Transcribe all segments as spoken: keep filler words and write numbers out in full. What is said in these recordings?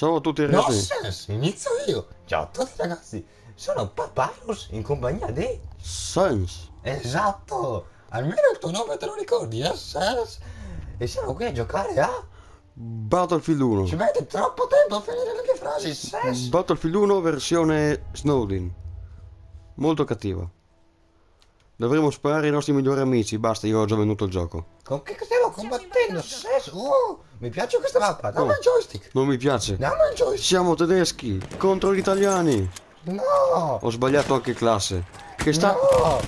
Ciao a tutti ragazzi. No, Sans, inizio io. Ciao a tutti ragazzi, sono Papyrus in compagnia di... Sans. Esatto, almeno il tuo nome te lo ricordi, eh Sans? E siamo qui a giocare a... Battlefield uno. Ci mette troppo tempo a finire le mie frasi, Sans. Battlefield uno versione Snowdin. Molto cattiva. Dovremmo sparare i nostri migliori amici, basta, io ho già venuto il gioco. Con che stiamo combattendo, Sans? Oh, mi piace questa mappa, dammi no, il joystick. Non mi piace. Dammi il joystick. Siamo tedeschi contro gli italiani. No. Ho sbagliato anche classe. Che sta... No.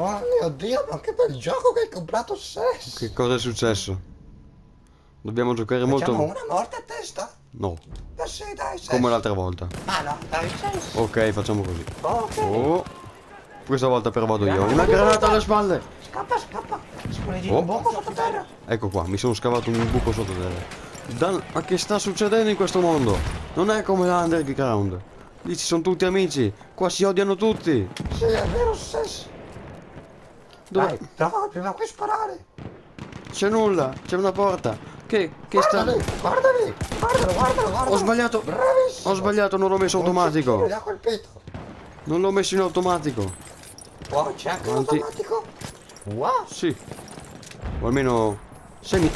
Oh mio Dio, ma che bel gioco che hai comprato, Sans. Che cosa è successo? Dobbiamo giocare Facciamo molto... Facciamo una morte a testa? No. Ma sì, dai, Sans. Come l'altra volta. Ah no, dai, Sans. Ok, facciamo così. Ok. Oh. Questa volta però vado io. Una granata alle spalle! Scappa, scappa! Sculeggi un buco sotto terra! Ecco qua, mi sono scavato un buco sotto terra. Dan... Ma che sta succedendo in questo mondo? Non è come l'Underground. Lì ci sono tutti amici. Qua si odiano tutti. Sì, è vero, Sans. Dove? Dai, prima qui sparare. C'è nulla, c'è una porta. Che, che sta... Guardami, guardami! Guardalo, guardalo, guardalo! Ho sbagliato! Bravissimo! Ho sbagliato, non l'ho messo automatico. Non l'ho messo in automatico. Oh, c'è anche l'automatico? Wow! Sì. O almeno semi...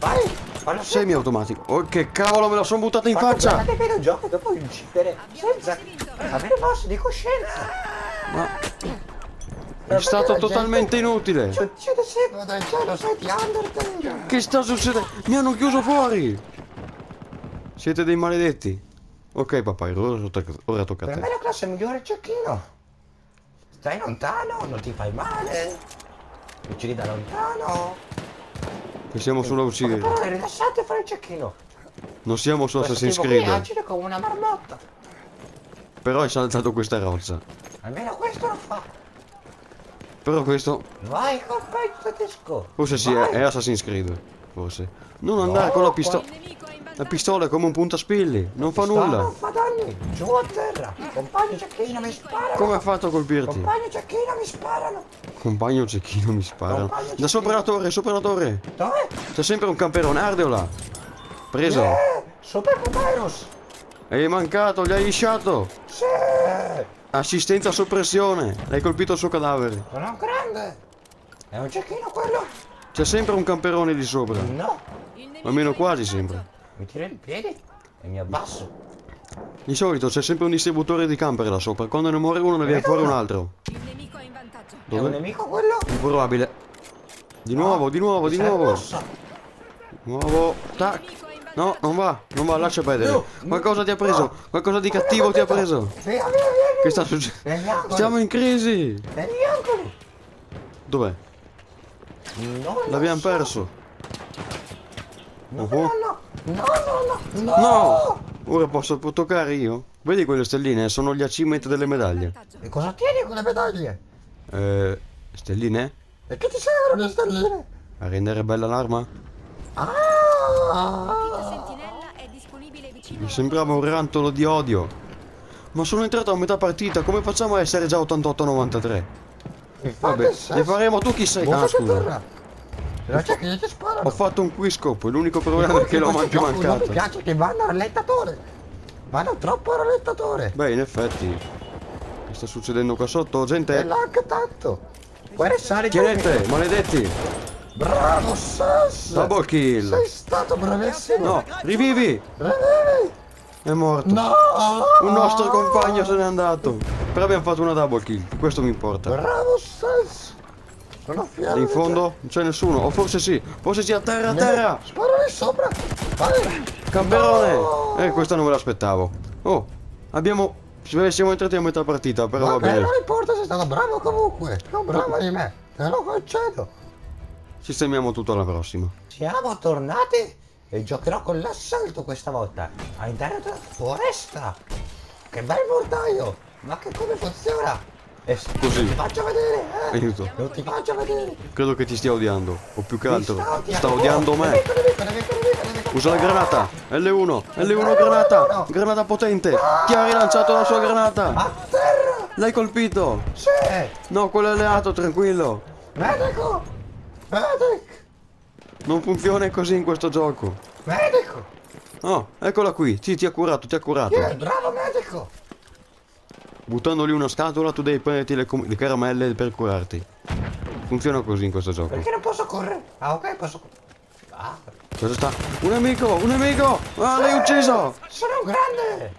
Vai! Fallo semi automatico. Oh, che cavolo, me la sono buttata in Quanto faccia! Ma che vedo il gioco e dopo uccidere senza avere mosso di coscienza! Ma... È stato totalmente inutile! Succede sempre dal cielo, sai di Undertale! Che sta succedendo? Mi hanno chiuso fuori! Siete dei maledetti! Ok papà, ora tocca a te. Per me la classe migliore è Cecchino! Stai lontano, non ti fai male. Uccidi da lontano. Che siamo solo a uccidere. Ma però rilassate e fare il cecchino. Non siamo su Assassin's Creed. Questo tipo qui agile come una marmotta. Però hai saltato questa roccia. Almeno questo lo fa. Però questo... Vai col pezzo tedesco. Forse sì, è, è Assassin's Creed. Forse. Non andare no, con la pistola. La pistola è come un puntaspilli, non fa nulla. Non fa danni, giù a terra. Compagno cecchino mi sparano. Come ha fatto a colpirti? Compagno cecchino mi sparano. Compagno cecchino mi sparano. Compagno da sopra la torre, sopra la torre. Dove? C'è sempre un camperone, ardeola. Preso. Yeah, super Papyrus. Hai mancato, gli hai lisciato. Sì. Assistenza a soppressione. L'hai colpito il suo cadavere. Non è un grande. È un cecchino quello. C'è sempre un camperone lì sopra. No. Almeno quasi sempre. Mi tiro in piedi e mi abbasso. Di solito c'è sempre un distributore di camper là sopra. Quando ne muore uno ne viene fuori un altro. Il nemico è in vantaggio. Dove? È un nemico quello? Improbabile. Di nuovo, oh, di nuovo, di nuovo. Nuovo. Tac. No, non va, non va, lascia perdere. No, Qualcosa no. ti ha preso. Qualcosa di cattivo no, ti ha preso. Vieni, vieni. Che sta succedendo? Siamo in crisi. Dov'è? L'abbiamo so. perso. No, no, no. No, no, no, no! No! Ora posso toccare io? Vedi quelle stelline? Sono gli achievement delle medaglie. E cosa tieni con le medaglie? Eh, stelline? E che ti servono le stelline? A rendere bella l'arma? Ah! Mi sembrava un rantolo di odio. Ma sono entrato a metà partita, come facciamo a essere già ottantotto novantatré? Vabbè, ne faremo tu chi sei, ah, scusa. Che ti sparano. Ho fatto un quiscopo, l'unico problema è che l'ho più mancato. Non mi piace che vanno a rallentatore. Vanno troppo a rallentatore. Beh, in effetti. Che sta succedendo qua sotto, gente? E l'anche tanto. Chiedete, maledetti. Bravo, Sans. Double kill. Sei stato bravissimo. No, rivivi. Rivivi. È morto. No. Un nostro compagno se n'è andato. Però abbiamo fatto una double kill, questo mi importa. Bravo, Sans. In fondo non c'è nessuno, o forse sì, forse sì, a terra, a terra! Sparare sopra! Vai. Camperone! No. Eh, questa non me l'aspettavo. Oh, abbiamo... siamo entrati a metà partita, però va, va bene. Ma non importa, sei stato bravo comunque! Non bravo di me, te lo concedo! Sistemiamo tutto alla prossima. Siamo tornati e giocherò con l'assalto questa volta, all'interno della foresta! Che bel mortaio! Ma che come funziona? Così. Non ti faccio vedere, eh. Aiuto. Non ti faccio vedere. Credo che ti stia odiando. O più che altro sta odiando me. Usa la granata. L uno. L uno granata. Granata potente. Ti ha rilanciato la sua granata. A terra. L'hai colpito. Sì. No, quello è alleato, tranquillo. Medico. Medic. Non funziona così in questo gioco. Medico. Oh, eccola qui. Sì, ti ha curato, ti ha curato. Yeah, bravo medico. Buttando lì una scatola tu devi prenderti le, le caramelle per curarti. Funziona così in questo gioco. Perché non posso correre? Ah, ok, posso... Ah. Cosa sta? Un amico, un amico! Ah, l'hai ucciso! Sono un grande!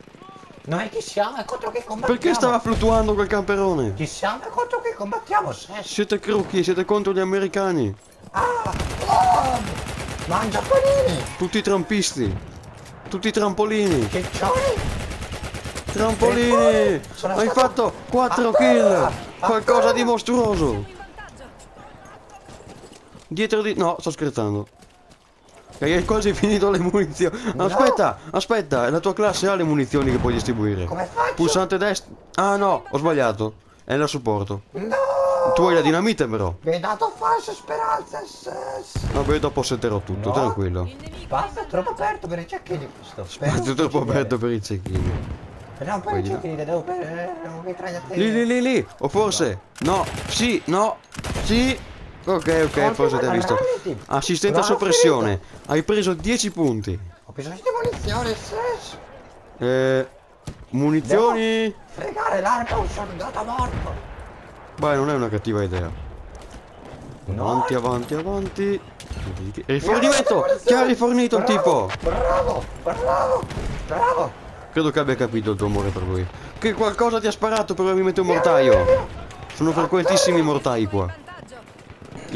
Noi chi siamo e contro che combattiamo? Perché stava fluttuando quel camperone? Chi siamo e contro che combattiamo, Sess? Siete crocchi, siete contro gli americani. Ah! Oh! Mangia panini! Tutti i trampisti! Tutti i trampolini! Che cioni? Trampolini! Sono Hai fatto quattro kill! Qualcosa di mostruoso! Dietro di... No, sto scherzando. E hai quasi finito le munizioni. Aspetta, no. aspetta, la tua classe ha le munizioni che puoi distribuire. Come faccio? Pulsante destro. Ah no, ho sbagliato. È la supporto. No! Tu hai la dinamite però. Mi hai dato false speranze. Vabbè, dopo setterò tutto, no. tranquillo. Spazio troppo aperto per i cecchini questo. Spazio troppo aperto per i cecchini. No, poi i cecchini te devo prendere, devo mitragliare. Lì, lì, lì, lì. O forse. No, sì, no, sì. Ok, ok, forse ti hai visto. Assistente a soppressione. Hai preso dieci punti. Ho bisogno di munizioni, Sess. Eh. Munizioni. Devo fregare l'arma, un soldato a morto. Beh, non è una cattiva idea. Avanti, no. avanti, avanti. Rifornimento! Ti ha rifornito il tipo! Bravo, bravo, bravo! Credo che abbia capito il tuo amore per lui. Che qualcosa ti ha sparato, probabilmente un mortaio. Sono frequentissimi i mortai qua.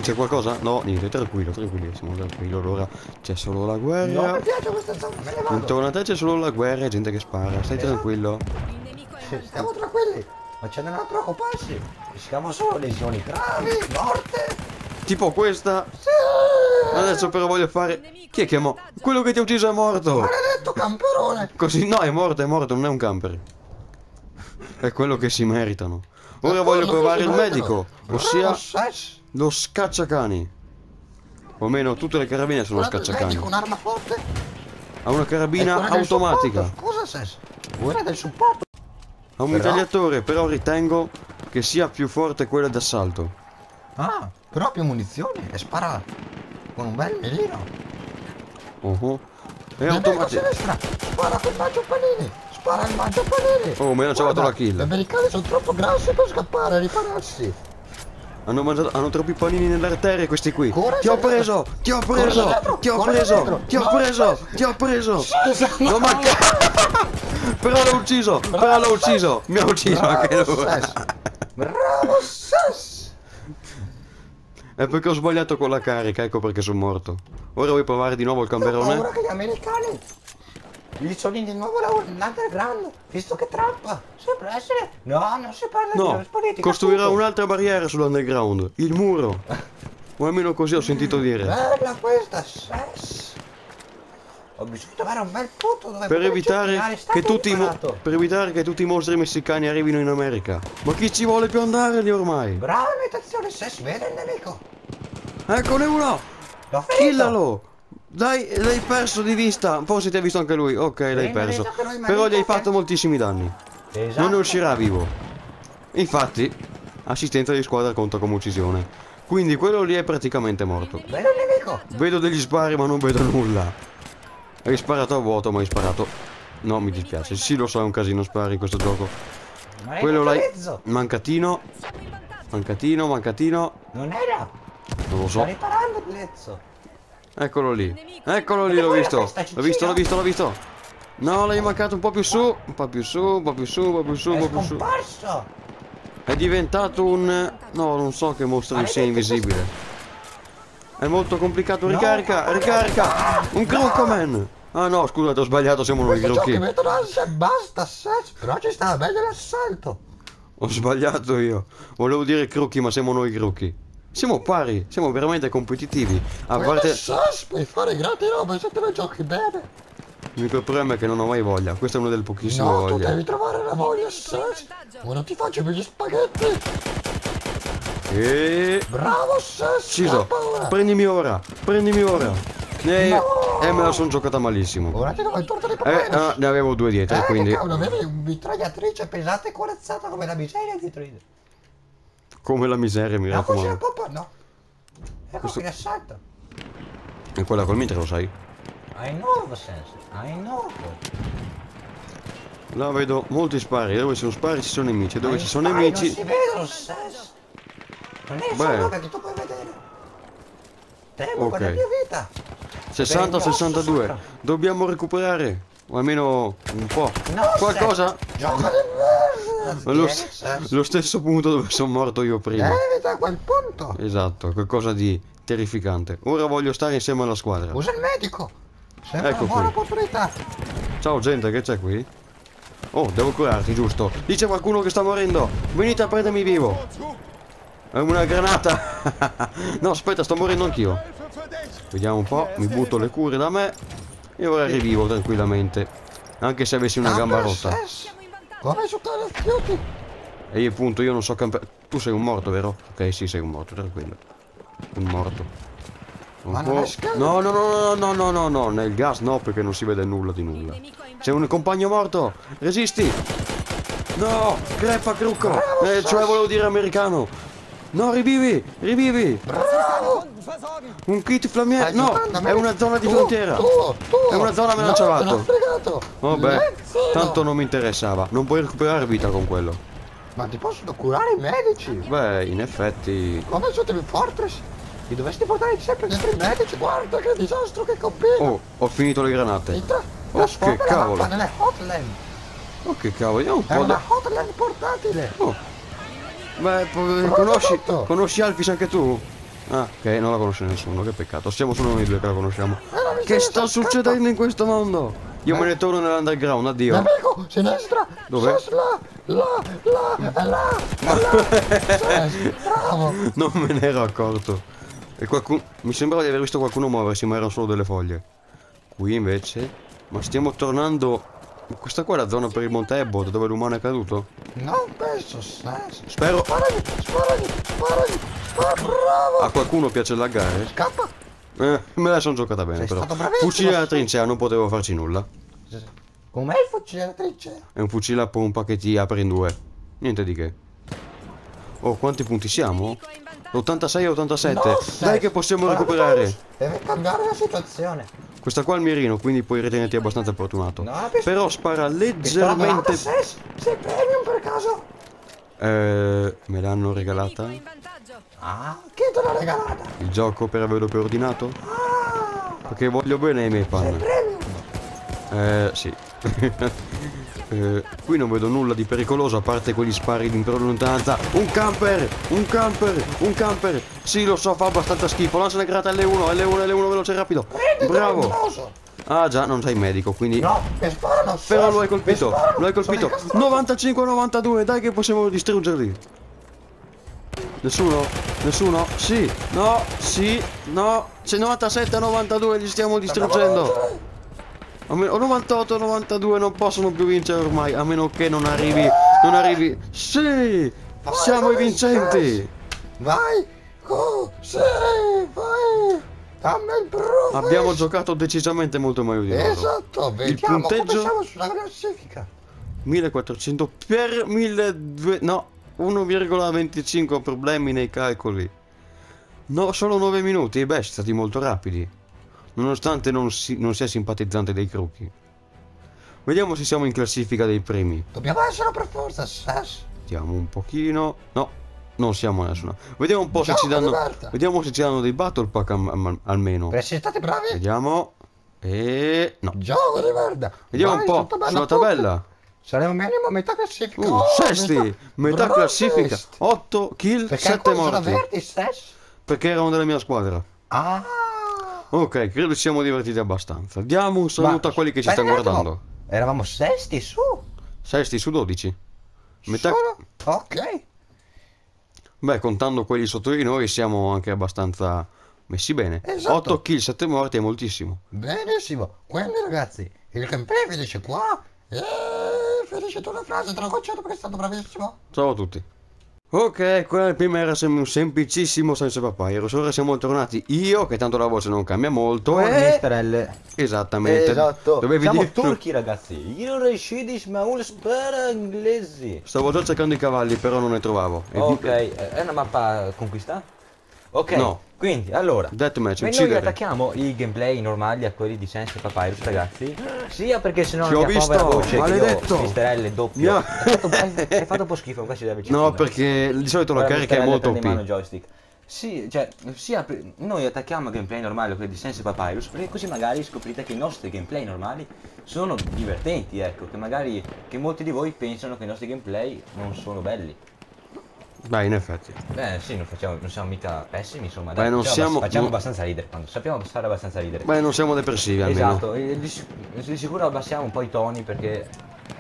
C'è qualcosa? No, niente, tranquillo, tranquillissimo, tranquillo. Allora c'è solo la guerra. No, mi piace questa zona. Intorno a te c'è solo la guerra e gente che spara. Stai tranquillo. Stiamo tranquilli. Ma c'è da preoccuparsi. Siamo solo lesioni gravi, morte. Tipo questa. Sì. Adesso però voglio fare... Chi è che è morto? Quello che ti ha ucciso è morto. Maledetto camperone. Così, no, è morto, è morto, non è un camper. È quello che si meritano. Ora voglio provare il medico, ossia... Lo scacciacani. O meno, tutte le carabine sono scacciacani. Con un'arma forte. Ha una carabina automatica. Scusa, Sess. Quella del supporto. Ha un mitragliatore, però ritengo che sia più forte quella d'assalto. Ah, però ha più munizioni e spara con un bel mirino. Oh oh. È automatico. Spara col mangio panini. Spara il mangio panini. Oh, mi ha lanciato la kill. Gli americani sono troppo grassi per scappare, ripararsi. Hanno mangiato, hanno troppi panini nell'arteria questi qui. Corre, ti ho preso, ti ho preso, corre, ti ho preso, corre, ti ho preso, ti ho preso. Scusa, no, no, ma però l'ho ucciso, bravo, però l'ho ucciso, mi ha ucciso anche lui. Bravo Sess. È perché ho sbagliato con la carica, ecco perché sono morto. Ora vuoi provare di nuovo il camberone? Ora che gli americani gli sono di nuovo l'underground, visto che Trump sembra essere... No, non si parla no, di politica. Costruirà un'altra barriera sull'underground, il muro. O almeno così ho sentito dire. Bella questa, Sess. Ho bisogno di trovare un bel punto dove... Per evitare, che tutti per evitare che tutti i mostri messicani arrivino in America. Ma chi ci vuole più andare lì ormai? Brava imitazione, Sess, vede il nemico. Eccone uno. Killalo. Dai, l'hai perso di vista, forse ti ha visto anche lui, ok, l'hai perso. Però gli hai fatto moltissimi danni. Esatto. Non ne uscirà vivo. Infatti, assistenza di squadra conta come uccisione. Quindi quello lì è praticamente morto. Bello nemico! Vedo degli spari ma non vedo nulla. Hai sparato a vuoto ma hai sparato. No, mi dispiace, sì lo so, è un casino spari in questo gioco. Quello l'hai... Mancatino. Mancatino, mancatino. Non era! Non lo so. Sta riparando il lezzo. Eccolo lì, eccolo lì, l'ho visto, l'ho visto, l'ho visto, l'ho visto. No, l'hai mancato un po' più su, un po' più su, un po' più su, un po' più su, un po' più su. È diventato un... No, non so che mostro sia invisibile. È molto complicato, ricarica, ricarica. Un croccoman. Ah no, scusate, ho sbagliato, siamo noi crocchi. Che mettono ansia, basta, però ci stava meglio l'assalto. Ho sbagliato io, volevo dire crocchi ma siamo noi crocchi. Siamo pari, siamo veramente competitivi. A parte... Sess, puoi fare grandi robe se te la giochi bene. Il mio problema è che non ho mai voglia. Questa è una delle pochissime no, voglie. No, tu devi trovare la voglia, Sess. Ora ti faccio gli spaghetti. E... Bravo, Sess. Ciso, prendimi ora, prendimi ora. E... No. e me la sono giocata malissimo. Ora ti do il torto di problemi. Eh, no, ne avevo due dietro, eh, quindi... Cavolo, avevi un mitragliatrice pesante e corazzata come la miseria dietro. Come la miseria, mi raccomando. No, no. Ecco, questo... qui l'assalto. E quella col mitra, lo sai? I know, Sans, I know. Là vedo molti spari, dove ci sono spari ci sono nemici, dove ci sono nemici... non si vedono, Sans! Non è il solo che tu puoi vedere! Temo con la mia vita! sessanta a sessantadue, dobbiamo recuperare, o almeno un po'. No, qualcosa! Gioco del mondo! Lo stesso punto dove sono morto io prima. Evita quel punto! Esatto, qualcosa di terrificante. Ora voglio stare insieme alla squadra. Usa il medico! Sembra una buona opportunità! Ciao gente, che c'è qui? Oh, devo curarti, giusto? Lì c'è qualcuno che sta morendo. Venite a prendermi vivo. È una granata. No, aspetta, sto morendo anch'io. Vediamo un po'. Mi butto le cure da me. E ora rivivo tranquillamente. Anche se avessi una gamba rotta. Come giocare a chiudi? E io appunto, io non so campare. Tu sei un morto, vero? Ok, sì, sei un morto, tranquillo. Un morto. Un po'. No, no, no, no, no, no, no. Nel gas no, perché non si vede nulla di nulla. C'è un compagno morto! Resisti! No! Greppa Crucco! Bravo, eh, cioè volevo dire americano! No, rivivi! Rivivi! Bravo! Un kit flammiere! No! È una zona di frontiera! Tu, tu, tu. È una zona minacciavata! No, vabbè, tanto non mi interessava. Non puoi recuperare vita con quello. Ma ti possono curare i medici? Beh, in effetti... Come sotto il fortress? Ti dovresti portare sempre dentro i medici? Guarda che disastro che combina! Oh, ho finito le granate! Vita? Oh che cavolo! Oh che cavolo, io un po' una hotline portatile! Oh! Beh, conosci, conosci Alphys anche tu? Ah, ok, non la conosce nessuno, che peccato. Siamo solo noi due che la conosciamo. Che sta succedendo in questo mondo? Io me ne torno nell'underground, addio. Amico, sinistra! Dov'è? Là, là, là, là! Bravo! Non me ne ero accorto. E qualcuno... mi sembrava di aver visto qualcuno muoversi, ma erano solo delle foglie. Qui invece... ma stiamo tornando... questa qua è la zona per il Monte Ebott dove l'umano è caduto? Non penso, Sans. Spero... sparami, sparami, sparami, sparami, bravo! A qualcuno piace laggare? Scappa! Eh, me la sono giocata bene. Sei però. Fucile alla trincea, non potevo farci nulla. Com'è il fucile alla trincea? È un fucile a pompa che ti apre in due. Niente di che. Oh, quanti punti siamo? ottantasei a ottantasette. No, dai che possiamo recuperare. Deve cambiare la situazione. Questa qua è il mirino, quindi puoi ritenerti abbastanza fortunato. No, però spara leggermente... sei premium per caso? Eh, me l'hanno regalata. Ah, chi te l'ha regalata? Il gioco per averlo preordinato? Ah. Perché voglio bene ai miei fan. Sei premium? Eh, sì. Eh, qui non vedo nulla di pericoloso a parte quegli spari di lontananza. Un camper! Un camper! Un camper! Sì, lo so, fa abbastanza schifo. Lancia le granate L uno, L uno, L uno, veloce e rapido. Bravo! Ah già, non sei medico, quindi... no, però lo hai colpito, lo hai colpito. novantacinque a novantadue, dai che possiamo distruggerli. Nessuno? Nessuno? Sì, no, sì, no. C'è novantasette a novantadue, li stiamo distruggendo. O novantotto a novantadue non possono più vincere ormai, a meno che non arrivi, non arrivi... Sì! Siamo i vincenti! Vai! Oh, sì! Vai! Dammi il profilo! Abbiamo giocato decisamente molto meglio di loro. Esatto, vediamo il punteggio... come siamo sulla classifica. millequattrocento per milleduecento... no, uno virgola venticinque problemi nei calcoli. No, solo nove minuti, beh, siete stati molto rapidi. Nonostante non, si, non sia simpatizzante dei crocchi. Vediamo se siamo in classifica dei primi. Dobbiamo essere per forza, Sans. Vediamo un pochino. No, non siamo a nessuna. Vediamo un po' se ci danno. Vediamo se ci danno dei battle pack am, am, almeno. Per essere stati bravi. Vediamo. E no. Gioco di merda. Vediamo vai, un po' sulla tabella. Saremo minimo a metà classifica. Uh, sesti, metà, metà classifica. otto kill, perché sette morti. Verdi, perché erano della mia squadra. Ah. Ok, credo ci siamo divertiti abbastanza. Diamo un saluto Ma, a quelli che ci stanno guardando. Eravamo sesti su. Sesti su dodici. Metà... ok. Beh, contando quelli sotto di noi siamo anche abbastanza messi bene. Esatto. otto kill, sette morti è moltissimo. Benissimo. Quindi ragazzi, il gameplay finisce qua. E finisce tu la frase, te la concedo perché è stato bravissimo. Ciao a tutti. Ok, quella prima era sem un semplicissimo senza Papyrus, ora siamo tornati io, che tanto la voce non cambia molto. Con e... mister L. Esattamente. Esatto. Dovevi siamo dire... turchi ragazzi, io non riuscivo ma un spara inglesi. Stavo già cercando i cavalli però non ne trovavo. Ok, è una mappa conquista? Ok. No. Quindi, allora, Deathmatch, noi uccidere. attacchiamo i gameplay normali a quelli di Sans e Papyrus, ragazzi. Sia perché sennò la mia visto, povera voce maledetto. Io, mister L doppio no. è, fatto, è, è fatto un po' schifo, qua si deve No, perché di solito la carica è molto O P. Sì, cioè, sia noi attacchiamo gameplay normali o quelli di Sans e Papyrus, perché così magari scoprite che i nostri gameplay normali sono divertenti, ecco, che magari che molti di voi pensano che i nostri gameplay non sono belli. Beh, in effetti. Beh, sì, non, facciamo, non siamo mica pessimi, insomma. Beh, non facciamo, siamo, facciamo non... abbastanza ridere, quando sappiamo stare abbastanza ridere. Beh, non siamo depressivi, esatto. almeno. Esatto, di sicuro abbassiamo un po' i toni perché...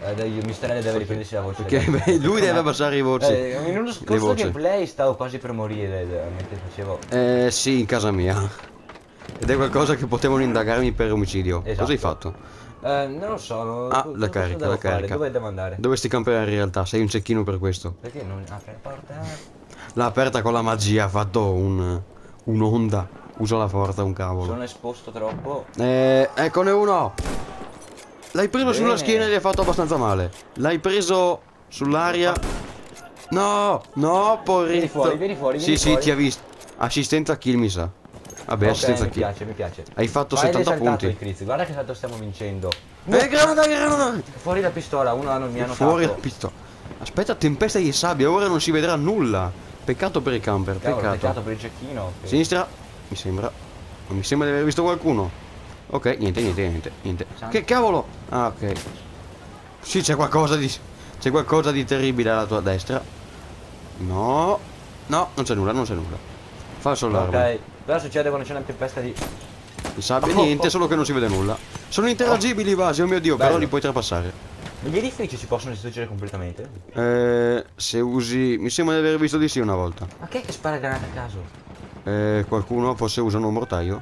Eh, mister L deve riprendersi la voce. Okay, beh, lui deve abbassare i voci. Eh, in uno scorso gameplay stavo quasi per morire mentre facevo. Eh sì, in casa mia. Ed è qualcosa che potevano indagarmi per omicidio. Esatto. Cosa hai fatto? Eh, non lo so. Ah, la carica, la carica. Fare? Dove devo andare? Dovresti camperare in realtà, sei un cecchino per questo. Perché non apri la porta? L'ha aperta con la magia, ha fatto un un'onda. Usa la forza, un cavolo. Sono esposto troppo. Eh, eccone uno! L'hai preso Bene. sulla schiena e gli hai fatto abbastanza male. L'hai preso sull'aria. No, no, porretto. Vieni fuori, vieni fuori. Vieni sì, fuori. sì, ti ha visto. Assistenza kill, mi sa. Vabbè, okay, assistenza mi kill. Mi piace, mi piace. Hai fatto Vai settanta punti. Guarda che tanto stiamo vincendo. No. Eh, granata, granata. Fuori la pistola, uno non mi hanno fatto. Fuori la pistola. Aspetta, tempesta di sabbia, ora non si vedrà nulla. Peccato per il camper, Cavolo, peccato. peccato per il cecchino. Che... Sinistra, mi sembra. Non mi sembra di aver visto qualcuno. Ok, niente, niente, niente, niente. Che cavolo? Ah, ok. Sì, c'è qualcosa di... C'è qualcosa di terribile alla tua destra. No. No, non c'è nulla, non c'è nulla. Falso allarme. Ok, però succede quando c'è una tempesta di... Non sabbia oh, niente, oh, oh. solo che non si vede nulla. Sono interagibili oh. i vasi, oh mio Dio, Bello. però li puoi trapassare. Gli edifici si possono distruggere completamente? Eh, se usi... Mi sembra di aver visto di sì una volta. Ma che spara granate a caso? Eh, qualcuno forse usa un mortaio?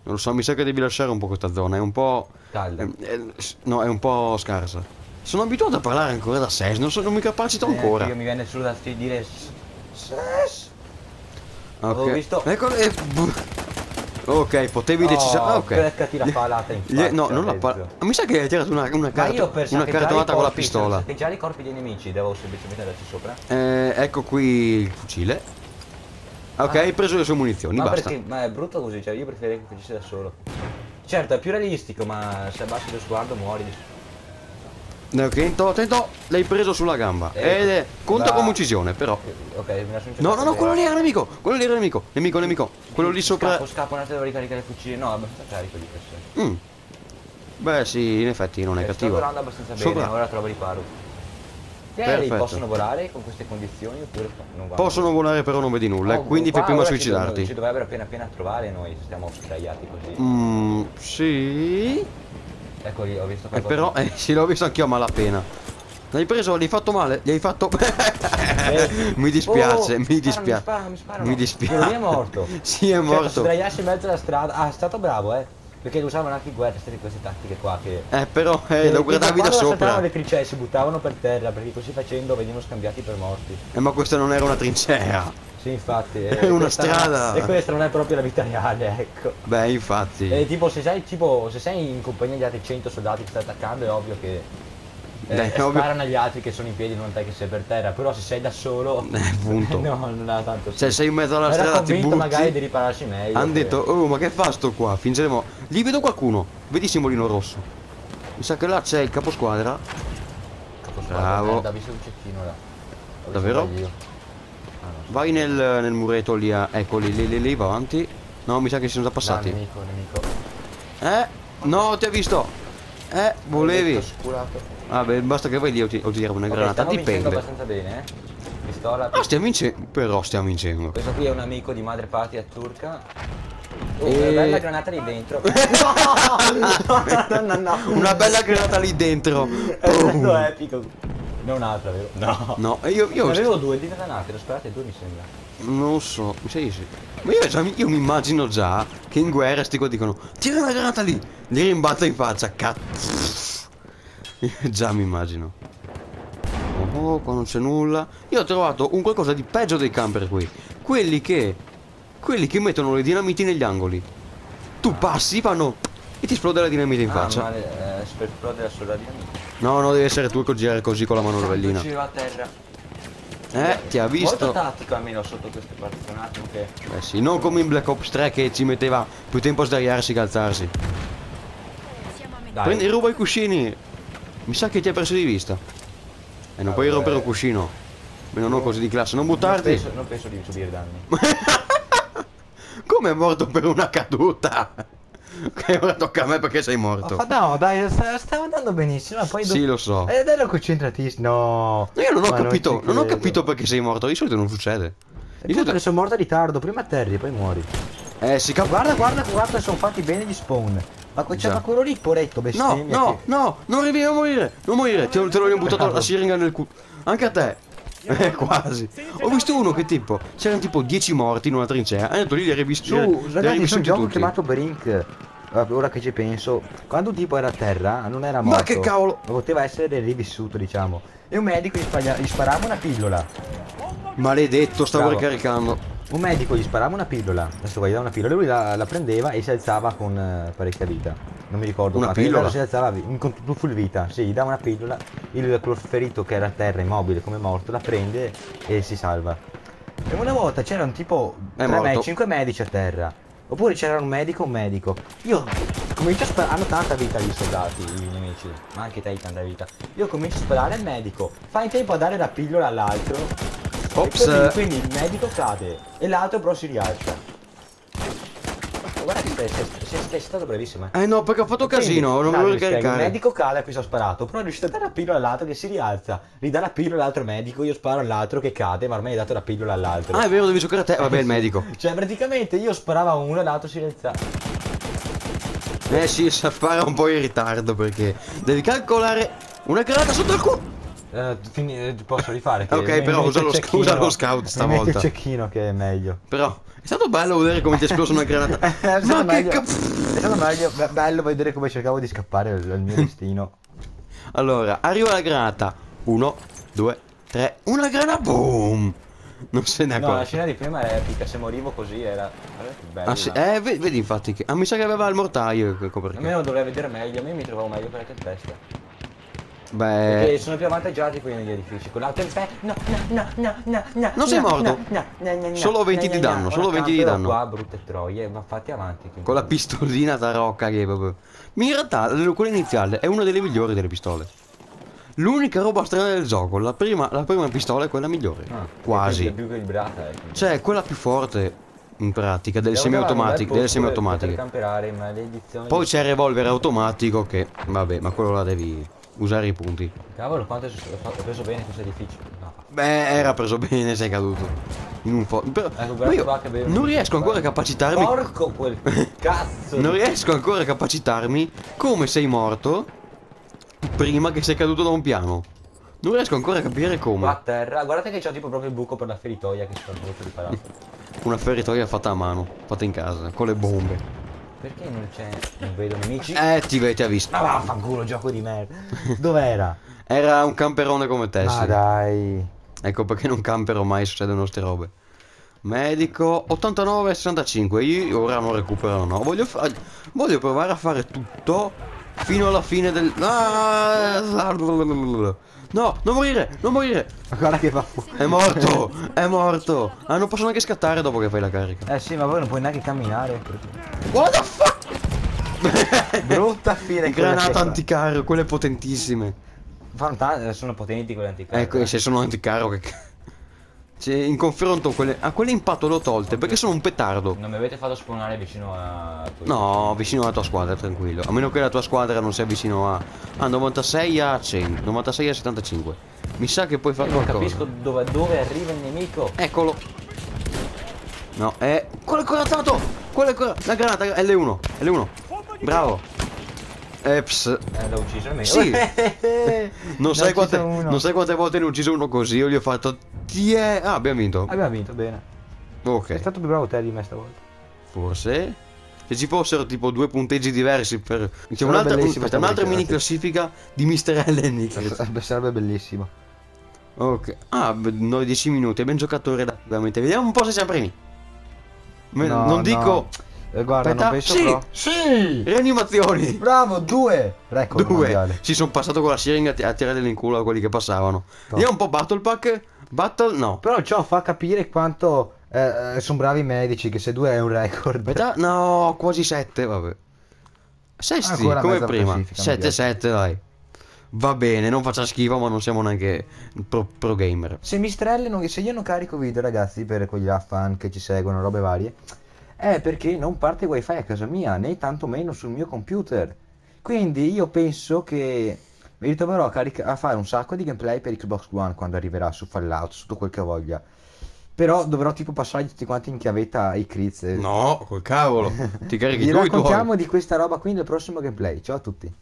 Non lo so, mi sa che devi lasciare un po' questa zona, è un po'... calda. Eh, no, è un po' scarsa. Sono abituato a parlare ancora da Sans, non sono mica capacito eh, ancora. Io mi viene solo da dire... Sans! Ok, ho visto... Ecco, eh, ok, potevi oh, decisare... Ah, ok. Peccati la palata in faccia, No, non la palata... Mi sa che hai tirato una, una, cart una cartonata con la pistola. Per saccheggiare i corpi dei nemici, devo semplicemente andarci sopra. Eh, ecco qui il fucile. Ok, ah, hai preso le sue munizioni, ma basta. Perché, ma è brutto così, cioè io preferirei che facessi da solo. Certo, è più realistico, ma se abbassi lo sguardo muori. No, attento, attento, l'hai preso sulla gamba. Eh, Ed è... conta la... come uccisione, però. Ok, mi lascio un certo No, no, no, quello lì era nemico, quello lì era nemico, nemico, nemico. Quello lì sopra... Scappo, scappo, un attimo, devo ricaricare il fucile. No, è abbastanza carico di per sé. Mm. Beh, sì, in effetti non è eh, cattivo. Sto volando abbastanza bene, sopra. Ora trovo riparo. Perfetto. Possono volare con queste condizioni oppure non possono volare, però non vedi nulla, oh, quindi fai prima suicidarti. Ci dovrebbero appena appena trovare, noi stiamo sdraiati così. Mm, sì. Ecco, io ho visto qualcosa. Eh, però eh, sì, l'ho visto anch'io a malapena. L'hai preso, l'hai fatto male, gli hai fatto eh. Mi dispiace, oh, mi dispiace. Mi, spara, mi, mi dispiace. Lui è morto. Sì, è morto. Certo, sdraiarsi in mezzo alla strada. Ah, è stato bravo, eh. Perché usavano anche in guerra queste tattiche qua che... Eh però, eh, lo guardavi da sopra. Saltavano le trincee, si buttavano per terra, perché così facendo venivano scambiati per morti. Eh ma questa non era una trincea. Sì, infatti. È eh, una strada. E questa non è proprio la vita reale, ecco. Beh, infatti. Eh, tipo, se sei, tipo, se sei in compagnia di altri cento soldati che stai attaccando, è ovvio che... Eh, Dai, sparano ovvio... agli altri che sono in piedi, non te che sei per terra. Però se sei da solo... Eh, punto. No, non ha tanto senso. Cioè, sei in mezzo alla strada, ti butti... magari di ripararsi meglio. Hanno detto, oh, ma che fa sto qua? Fingeremo... Lì vedo qualcuno, vedi il simbolino rosso. Mi sa che là c'è il caposquadra. Caposquadra, bravo. Ho visto un cecchino là. Davvero? Ah, no, Vai nel, nel muretto lì, a... ecco lì, lì, lì, lì, va avanti. No, mi sa che si sono già passati. Nemico, nemico. Eh, no, ti ha visto. Eh, volevi. Vabbè, basta che vai lì o ti, o ti una okay, granata. Dipende. Abbastanza bene, eh. Pistola. Ah, stiamo vincendo. Però stiamo vincendo. Questo qui è un amico di madre patria turca. Oh, e... Una bella granata lì dentro. No! No, no, no, no. Una bella granata lì dentro. È stato epico. Non un'altra, vero? No. No, io, io ne avevo due di granate, lo sparate due mi sembra. Non lo so, mi sa di sì. Ma io, già, io mi immagino già che in guerra sti qua dicono tira una granata lì, gli rimbatto in faccia, cazzo. Io già mi immagino. Oh, qua non c'è nulla. Io ho trovato un qualcosa di peggio dei camper qui. Quelli che... Quelli che mettono le dinamiti negli angoli. Tu passi, fanno e ti esplode la dinamite in ah, faccia. Ma eh, esplode solo la dinamite. No, no, devi essere tu a girare così con la manovellina. Sì, a terra. Eh, ti ha visto. Molto tattico almeno sotto queste partite, un attimo che... Eh sì, non come in Black Ops tre che ci metteva più tempo a sdraiarsi che alzarsi. Dai. Prendi, ruba i cuscini. Mi sa che ti ha perso di vista. E eh, non ah, puoi beh. rompere un cuscino. Meno non cose di classe, non buttarti. Non penso, non penso di subire danni. Come è morto per una caduta? Che ora tocca a me perché sei morto. Oh, no, dai, stavo andando benissimo. Poi sì, lo so. E eh, dai, lo concentratissimo. No. Io non ho ma capito, non, non ho capito perché sei morto. Di solito non succede. Di solito perché sono morto in ritardo. Prima atterri, poi muori. Eh, si capisce. Guarda, guarda, guarda, sono fatti bene gli spawn. Ma c'era quello lì, poretto, bestemmia. No, no, che... no, non arrivi a morire. Non morire, te, te l'abbiamo buttato la siringa nel culo. Anche a te. Eh, quasi. Ho visto uno che tipo, c'erano tipo dieci morti in una trincea. Hai detto lì li hai rivisti. Su, ragazzi, c'è un gioco chiamato Brink. Ora che ci penso, quando un tipo era a terra, non era morto. Ma che cavolo! Poteva essere rivissuto, diciamo. E un medico gli, spaglia... gli sparava una pillola. Maledetto, stavo Bravo. ricaricando. Un medico gli sparava una pillola. Adesso vai da una pillola, lui la, la prendeva e si alzava con uh, parecchia vita. Non mi ricordo. Una pillola? Si alzava con full vita. Sì, gli dà una pillola. Il ferito che era a terra immobile come morto la prende e si salva. E una volta c'era un tipo cinque medici a terra. Oppure c'era un medico, un medico. Io comincio a sparare. Hanno tanta vita gli soldati, i nemici. Ma anche te hai tanta vita. Io comincio a sparare al medico. Fa in tempo a dare la pillola all'altro. Ops. Quindi il medico cade. E l'altro però si rialza. Guarda che sei stato bravissimo. Eh no, perché ho fatto casino. Non volevo ricaricare. Il medico cade a cui sono sparato. Però è riuscito a dare la pillola all'altro che si rialza. Ridà la pillola all'altro medico. Io sparo all'altro che cade. Ma ormai hai dato la pillola all'altro. Ah, è vero, devi giocare a te. Vabbè, il medico. Cioè praticamente io sparavo a uno e l'altro si rialzava. Eh sì, si spara un po' in ritardo perché devi calcolare una granata sotto il culo. Eh, fini, posso rifare? Che ok, però usa lo, usa lo scout stavolta. Il cecchino che è meglio. Però è stato bello vedere come ti è esplosa una granata. È stato, ma meglio, che è stato meglio, be bello vedere come cercavo di scappare dal mio destino. Allora, arriva la granata. Uno, due, tre, una granata. Boom! Non se ne accorge. No, la scena di prima è epica, se morivo così era... Bella. Ah, sì. Eh, vedi infatti che... Ah, mi sa che aveva il mortaio che copriva. A me lo dovrei vedere meglio, a me mi trovavo meglio per la tempesta. Beh... Perché sono più avvantaggiati qui negli edifici. Con la tempesta... No, no, no, no, no, non sei morto. No, no, no, no, solo venti di danno, solo venti di danno. Qua, brutte troie, ma fatti avanti. Con la pistolina da rocca che... In realtà, quella iniziale è una delle migliori delle pistole. L'unica roba strana del gioco, la prima, la prima pistola è quella migliore. Ah, quasi. È più calibrata, eh, cioè è quella più forte in pratica delle semiautomatiche. Delle semiautomatiche. Camperare, ma le edizioni... Poi c'è il revolver automatico che vabbè, ma quello là devi usare i punti. Cavolo, quanto è fatto, ho preso bene questo edificio. No. Beh, era preso bene, sei caduto. In un fo... Però ecco, io qua, che non riesco ancora a capacitarmi. Porco quel cazzo. Non riesco ancora a capacitarmi come sei morto. Prima che sei caduto da un piano. Non riesco ancora a capire come. Qua a terra, guardate che c'ho tipo proprio il buco per la feritoia che sono dovuto riparare. Una feritoia fatta a mano, fatta in casa, con le bombe. Perché non c'è? Non vedo nemici. Eh, ti, ti ha visto. Ma vaffanculo, gioco di merda. Dov'era? Era un camperone come te. Ma dai. Ecco perché non campero mai, succedono ste robe. Medico ottantanove sessantacinque. Io ora non recupero, no. Voglio, fa... Voglio provare a fare tutto. Fino alla fine del... No, non morire, non morire. Guarda che fa. È morto, è morto. Ah, non posso neanche scattare dopo che fai la carica. Eh sì, ma voi non puoi neanche camminare. What the fuck? Brutta fine. Granata anticarro, quelle potentissime. Fantastiche, sono potenti quelle anticarro. Ecco, se sono anticarro che... Cioè, in confronto a quelle... A quelle impatto l'ho tolte perché sono un petardo. Non mi avete fatto spawnare vicino a... No, vicino alla tua squadra, tranquillo. A meno che la tua squadra non sia vicino a... Ah, novantasei a cento, novantasei a settantacinque. Mi sa che puoi fare qualcosa. Non capisco dove, dove arriva il nemico. Eccolo. No, è... Quello è corazzato! Quello è corazzato! La granata, L uno, L uno. Bravo. Eps. Eh, l'ho ucciso almeno. Sì. non, sai quante, non sai quante volte ne ho ucciso uno così, io gli ho fatto... Tie... Ah, abbiamo vinto. Abbiamo vinto, bene. Ok. È stato più bravo te di me stavolta. Forse. Se ci fossero tipo due punteggi diversi per... C'è un'altra un'altra mini classifica di mister L e Nick. Sarebbe bellissimo. Ok. Ah, noi dieci minuti. Abbiamo giocato redattivamente. Vediamo un po' se siamo primi. No, non dico... No. Eh, guarda, non penso sì, però. Sì! Rianimazioni! Bravo, due! Record due. Mondiale. Ci sono passato con la siringa a tirare in culo a quelli che passavano. Andiamo un po' Battle Pack. Battle no. Però ciò fa capire quanto eh, sono bravi i medici, che se due è un record. Metà? No, quasi sette, vabbè. Sesti, ancora come prima. sette sette, dai. Va bene, non faccia schifo, ma non siamo neanche pro, pro gamer. Se mister L non, se io non carico video, ragazzi, per quegli affan che ci seguono, robe varie, è perché non parte wifi a casa mia, né tantomeno sul mio computer. Quindi io penso che mi ritroverò a, a fare un sacco di gameplay per Xbox One quando arriverà, su Fallout, su tutto quel che voglia. Però dovrò tipo passare tutti quanti in chiavetta ai Criz. No, col cavolo. Ti carichi tu i tuoi. Raccontiamo di questa roba qui nel prossimo gameplay. Ciao a tutti.